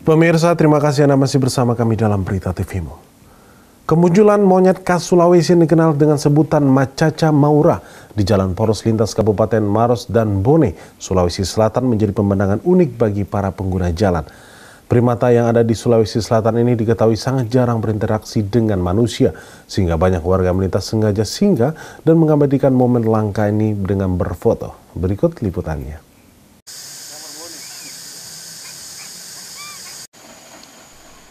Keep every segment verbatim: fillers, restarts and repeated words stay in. Pemirsa, terima kasih Anda masih bersama kami dalam Berita T V-mu. Kemunculan monyet khas Sulawesi yang dikenal dengan sebutan Macaca maura di Jalan Poros lintas Kabupaten Maros dan Bone, Sulawesi Selatan menjadi pemandangan unik bagi para pengguna jalan. Primata yang ada di Sulawesi Selatan ini diketahui sangat jarang berinteraksi dengan manusia, sehingga banyak warga melintas sengaja singgah dan mengabadikan momen langka ini dengan berfoto. Berikut liputannya.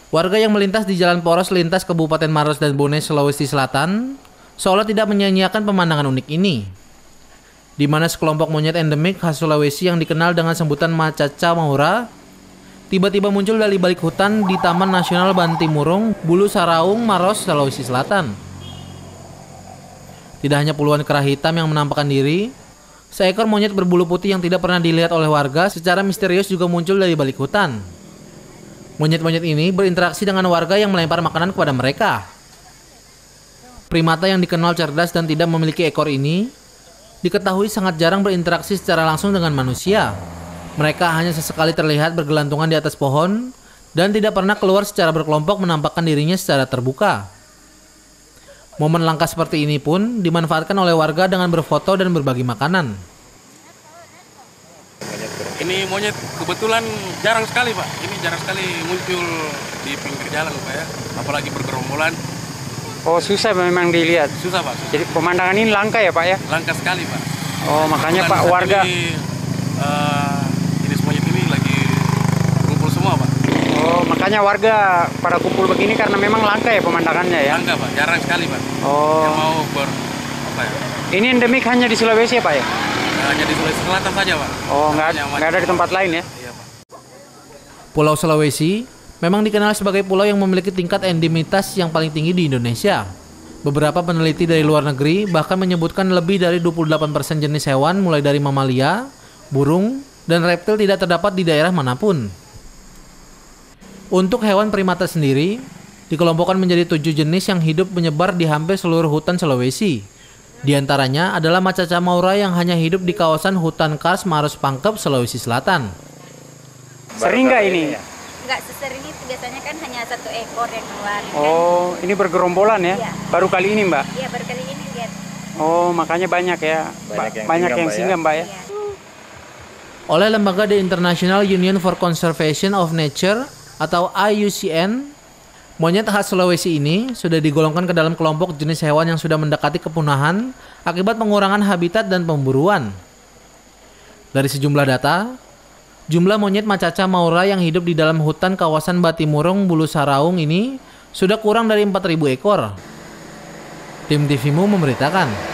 Warga yang melintas di Jalan Poros lintas Kabupaten Maros dan Bone, Sulawesi Selatan, seolah tidak menyia-nyiakan pemandangan unik ini, di mana sekelompok monyet endemik khas Sulawesi yang dikenal dengan sebutan Macaca maura tiba-tiba muncul dari balik hutan di Taman Nasional Bantimurung-Bulusaraung, Maros, Sulawesi Selatan. Tidak hanya puluhan kera hitam yang menampakkan diri, seekor monyet berbulu putih yang tidak pernah dilihat oleh warga secara misterius juga muncul dari balik hutan. Monyet-monyet ini berinteraksi dengan warga yang melempar makanan kepada mereka. Primata yang dikenal cerdas dan tidak memiliki ekor ini diketahui sangat jarang berinteraksi secara langsung dengan manusia. Mereka hanya sesekali terlihat bergelantungan di atas pohon dan tidak pernah keluar secara berkelompok menampakkan dirinya secara terbuka. Momen langka seperti ini pun dimanfaatkan oleh warga dengan berfoto dan berbagi makanan. Ini monyet kebetulan jarang sekali, Pak. Ini jarang sekali muncul di pinggir jalan, Pak, ya. Apalagi bergerombolan. Oh, susah memang dilihat. Susah, Pak. Susah. Jadi pemandangan ini langka ya, Pak, ya? Langka sekali, Pak. Oh, makanya kebetulan Pak warga ini, uh, jenis monyet ini lagi kumpul semua, Pak. Oh, makanya warga pada kumpul begini karena memang langka ya pemandangannya ya? Langka, Pak. Jarang sekali, Pak. Oh. Yang mau ber apa ya? Ini endemik hanya di Sulawesi ya, Pak, ya? Hanya di Sulawesi Selatan saja, Pak. Oh, nggak ada di tempat lain ya? Iya, Pak. Pulau Sulawesi memang dikenal sebagai pulau yang memiliki tingkat endemitas yang paling tinggi di Indonesia. Beberapa peneliti dari luar negeri bahkan menyebutkan lebih dari dua puluh delapan persen jenis hewan mulai dari mamalia, burung, dan reptil tidak terdapat di daerah manapun. Untuk hewan primata sendiri, dikelompokkan menjadi tujuh jenis yang hidup menyebar di hampir seluruh hutan Sulawesi. Di antaranya adalah Macaca maura yang hanya hidup di kawasan hutan Kars Maros Pangkep, Sulawesi Selatan. Sering nggak ini? Nggak sesering itu, biasanya kan hanya satu ekor yang keluar. Oh, kan? Ini bergerombolan ya? Iya. Baru kali ini, Mbak? Iya, baru kali ini lihat. Oh, makanya banyak ya? Banyak yang, banyak yang singgah, Mbak ya? Iya. Oleh lembaga The International Union for Conservation of Nature atau I U C N, monyet khas Sulawesi ini sudah digolongkan ke dalam kelompok jenis hewan yang sudah mendekati kepunahan akibat pengurangan habitat dan pemburuan. Dari sejumlah data, jumlah monyet Macaca maura yang hidup di dalam hutan kawasan Bantimurung-Bulusaraung ini sudah kurang dari empat ribu ekor. Tim T V-mu memberitakan.